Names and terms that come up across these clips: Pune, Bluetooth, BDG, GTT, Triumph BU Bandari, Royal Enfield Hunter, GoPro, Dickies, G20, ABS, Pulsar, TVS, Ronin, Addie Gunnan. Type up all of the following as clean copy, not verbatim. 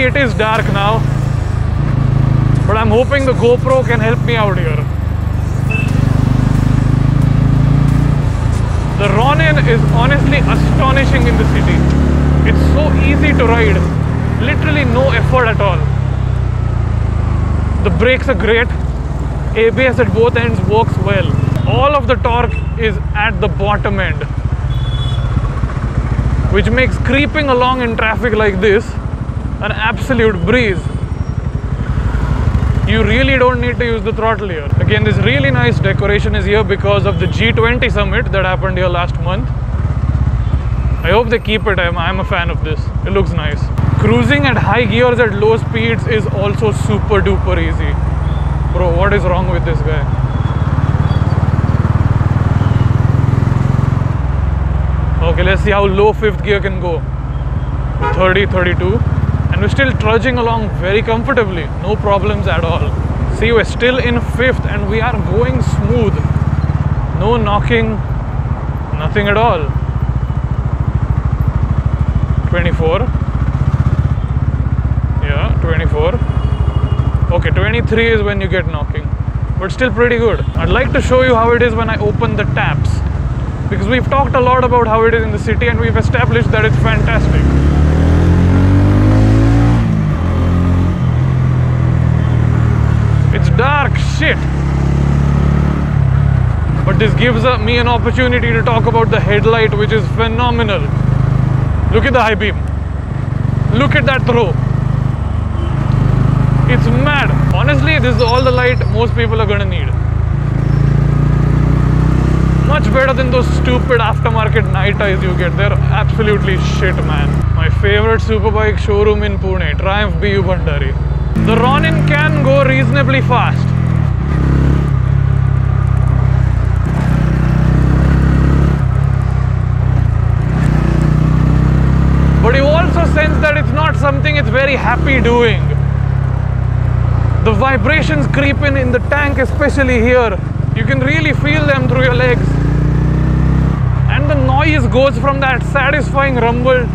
Unfortunately, it is dark now, but I'm hoping the GoPro can help me out here. The Ronin is honestly astonishing in the city. It's so easy to ride, literally no effort at all. The brakes are great, ABS at both ends works well. All of the torque is at the bottom end, which makes creeping along in traffic like this an absolute breeze. You really don't need to use the throttle here. Again, this really nice decoration is here because of the G20 summit that happened here last month. I hope they keep it. I'm a fan of this. It looks nice. Cruising at high gears at low speeds is also super duper easy. Bro, what is wrong with this guy? Okay, let's see how low 5th gear can go. 30, 32. And we're still trudging along very comfortably. No problems at all. See, we're still in 5th and we are going smooth. No knocking, nothing at all. 24. Yeah, 24. Okay, 23 is when you get knocking. But still pretty good. I'd like to show you how it is when I open the taps, because we've talked a lot about how it is in the city and we've established that it's fantastic. It's dark, shit. But this gives me an opportunity to talk about the headlight, which is phenomenal. Look at the high beam. Look at that throw. It's mad. Honestly, this is all the light most people are gonna need. Much better than those stupid aftermarket night eyes you get. They're absolutely shit, man. My favorite superbike showroom in Pune, Triumph BU Bandari. The Ronin can go reasonably fast. But you also sense that it's not something it's very happy doing. The vibrations creep in the tank, especially here. You can really feel them through your legs. And the noise goes from that satisfying rumble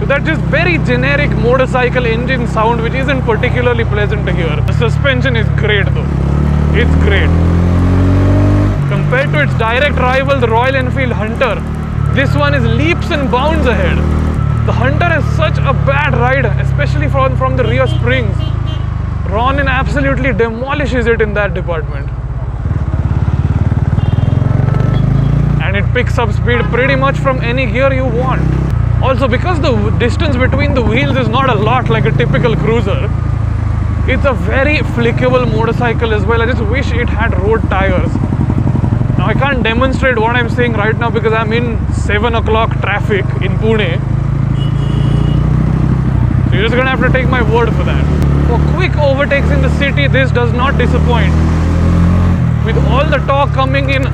to that just very generic motorcycle engine sound, which isn't particularly pleasant to hear. The suspension is great though. It's great. Compared to its direct rival, the Royal Enfield Hunter, this one is leaps and bounds ahead. The Hunter is such a bad ride, especially from the rear springs. Ronin absolutely demolishes it in that department. It picks up speed pretty much from any gear you want. Also, because the distance between the wheels is not a lot like a typical cruiser, it's a very flickable motorcycle as well. I just wish it had road tires. Now, I can't demonstrate what I'm saying right now because I'm in 7 o'clock traffic in Pune. So you're just gonna have to take my word for that. For quick overtakes in the city, this does not disappoint. With all the torque coming in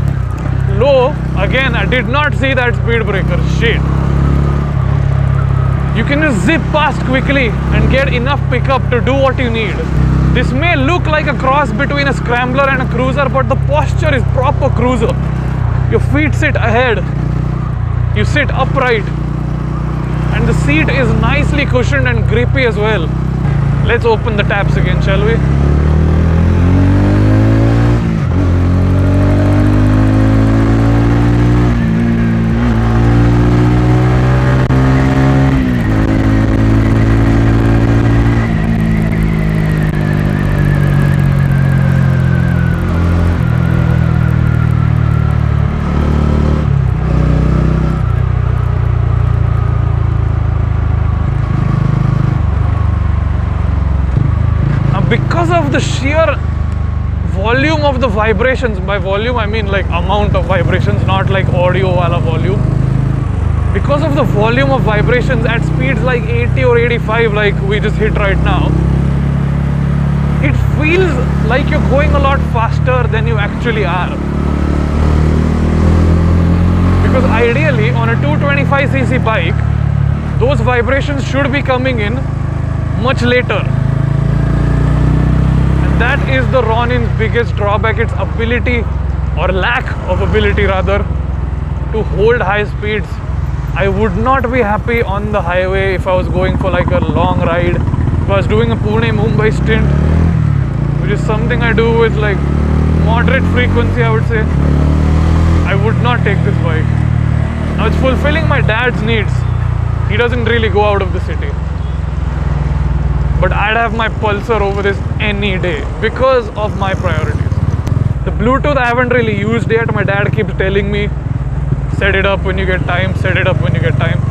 low, again, I did not see that speed breaker. Shit. You can just zip past quickly and get enough pickup to do what you need. This may look like a cross between a scrambler and a cruiser, but the posture is proper cruiser. Your feet sit ahead, you sit upright, and the seat is nicely cushioned and grippy as well. Let's open the taps again, shall we? Because of the sheer volume of the vibrations, by volume I mean like amount of vibrations, not like audio wala volume. Because of the volume of vibrations at speeds like 80 or 85 like we just hit right now, it feels like you're going a lot faster than you actually are. Because ideally on a 225cc bike, those vibrations should be coming in much later. That is the Ronin's biggest drawback, its ability, or lack of ability rather, to hold high speeds. I would not be happy on the highway if I was going for like a long ride was doing a Pune-Mumbai stint, which is something I do with like moderate frequency, I would say, I would not take this bike. Now it's fulfilling my dad's needs. He doesn't really go out of the city. But I'd have my Pulsar over this any day because of my priorities. The Bluetooth I haven't really used yet. My dad keeps telling me, set it up when you get time, set it up when you get time.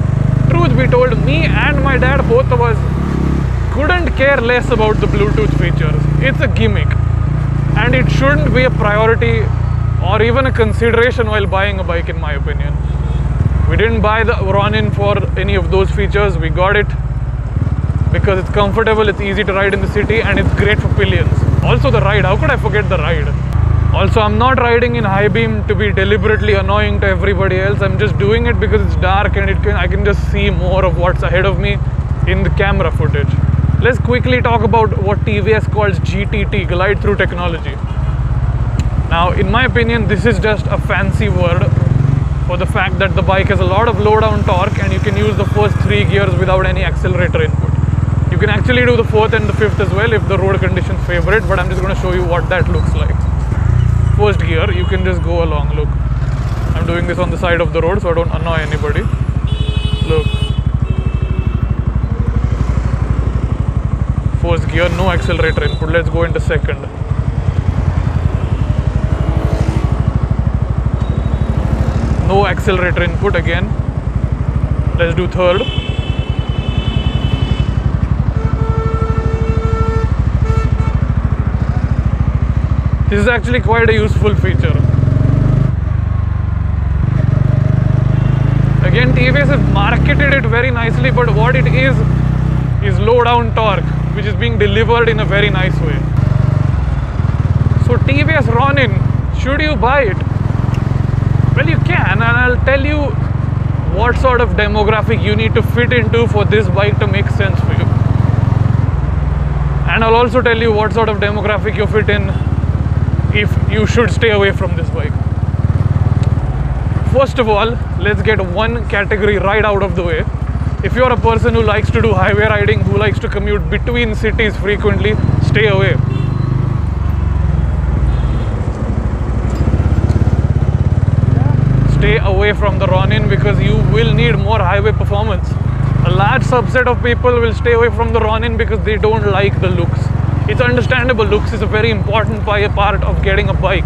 Truth be told, me and my dad, both of us, couldn't care less about the Bluetooth features. It's a gimmick. And it shouldn't be a priority or even a consideration while buying a bike, in my opinion. We didn't buy the Ronin for any of those features. We got it because it's comfortable, it's easy to ride in the city, and it's great for pillions. Also the ride, how could I forget the ride? Also, I'm not riding in high beam to be deliberately annoying to everybody else. I'm just doing it because it's dark and I can just see more of what's ahead of me in the camera footage. Let's quickly talk about what TVS calls GTT, glide through technology. Now, in my opinion, this is just a fancy word for the fact that the bike has a lot of low down torque and you can use the first three gears without any accelerator input. You can actually do the fourth and the fifth as well if the road conditions favor it, but I'm just going to show you what that looks like. First gear, you can just go along, look. I'm doing this on the side of the road so I don't annoy anybody. Look. First gear, no accelerator input. Let's go into second. No accelerator input again. Let's do third. This is actually quite a useful feature. Again, TVS have marketed it very nicely, but what it is low down torque, which is being delivered in a very nice way. So TVS Ronin, should you buy it? Well, you can, and I'll tell you what sort of demographic you need to fit into for this bike to make sense for you. And I'll also tell you what sort of demographic you fit in if you should stay away from this bike. First of all, let's get one category right out of the way. If you're a person who likes to do highway riding, who likes to commute between cities frequently, stay away. Stay away from the Ronin because you will need more highway performance. A large subset of people will stay away from the Ronin because they don't like the looks. It's understandable, looks is a very important part of getting a bike.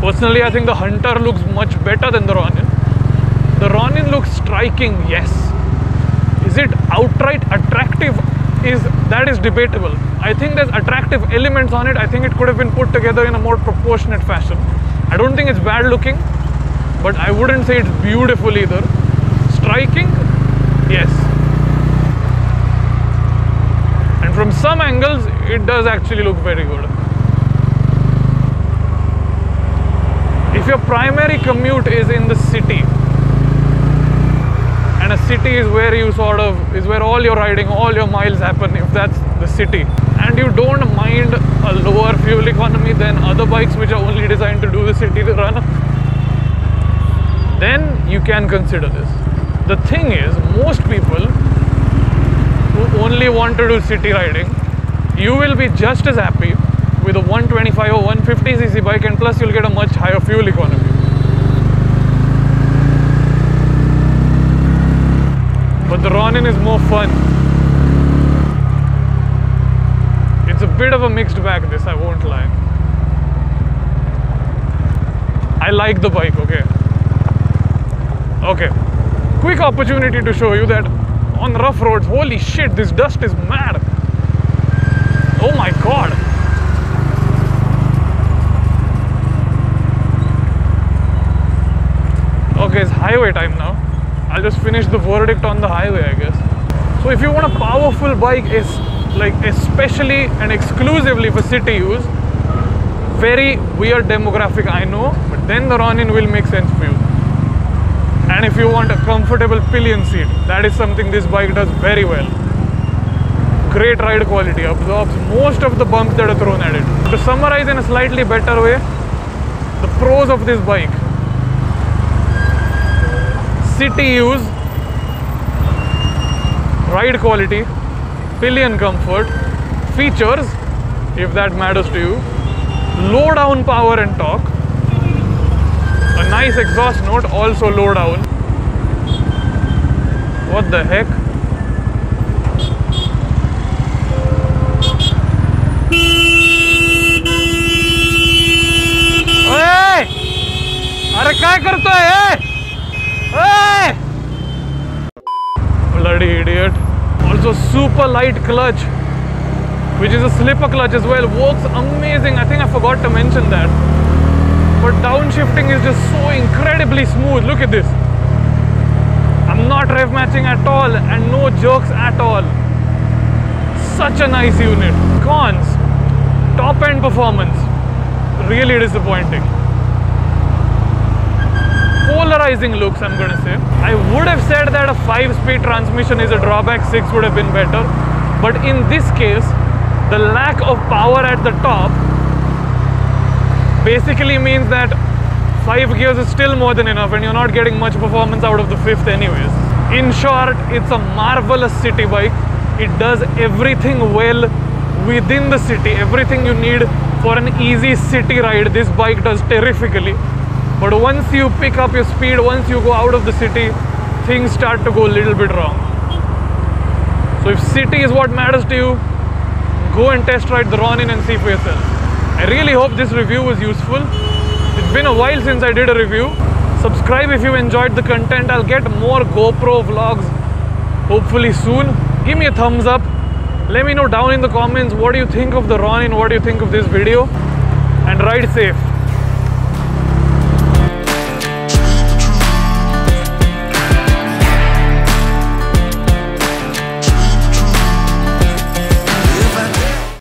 Personally, I think the Hunter looks much better than the Ronin. The Ronin looks striking, yes. Is it outright attractive? That is debatable. I think there's attractive elements on it. I think it could have been put together in a more proportionate fashion. I don't think it's bad looking, but I wouldn't say it's beautiful either. Striking, yes. And from some angles, it does actually look very good. If your primary commute is in the city, and a city is where you is where all your riding, all your miles happen, if that's the city, and you don't mind a lower fuel economy than other bikes which are only designed to do the city run, then you can consider this. The thing is, most people who only want to do city riding, you will be just as happy with a 125 or 150cc bike, and plus you'll get a much higher fuel economy. But the Ronin is more fun. It's a bit of a mixed bag, this, I won't lie. I like the bike, okay? Okay, quick opportunity to show you that on rough roads, holy shit, this dust is mad. Oh my god. Okay, it's highway time now. I'll just finish the verdict on the highway, I guess. So if you want a powerful bike, especially and exclusively for city use, very weird demographic, I know, but then the Ronin will make sense for you. And if you want a comfortable pillion seat, that is something this bike does very well. Great ride quality, absorbs most of the bumps that are thrown at it. To summarize in a slightly better way, the pros of this bike: city use, ride quality, pillion comfort, features, if that matters to you, low down power and torque, a nice exhaust note, also low down. What the heck? Bloody idiot. Also super light clutch, which is a slipper clutch as well, works amazing. I think I forgot to mention that, but downshifting is just so incredibly smooth. Look at this. I'm not rev matching at all and no jerks at all. Such a nice unit. Cons: top end performance, really disappointing. Polarizing looks, I'm gonna say. I would have said that a 5-speed transmission is a drawback, 6 would have been better, but in this case the lack of power at the top basically means that 5 gears is still more than enough and you're not getting much performance out of the 5th anyways. In short, it's a marvelous city bike. It does everything well within the city, everything you need for an easy city ride this bike does terrifically. But once you pick up your speed, once you go out of the city, things start to go a little bit wrong. So if city is what matters to you, go and test ride the Ronin and see for yourself. I really hope this review was useful. It's been a while since I did a review. Subscribe if you enjoyed the content. I'll get more GoPro vlogs hopefully soon. Give me a thumbs up. Let me know down in the comments, what do you think of the Ronin? What do you think of this video? And ride safe.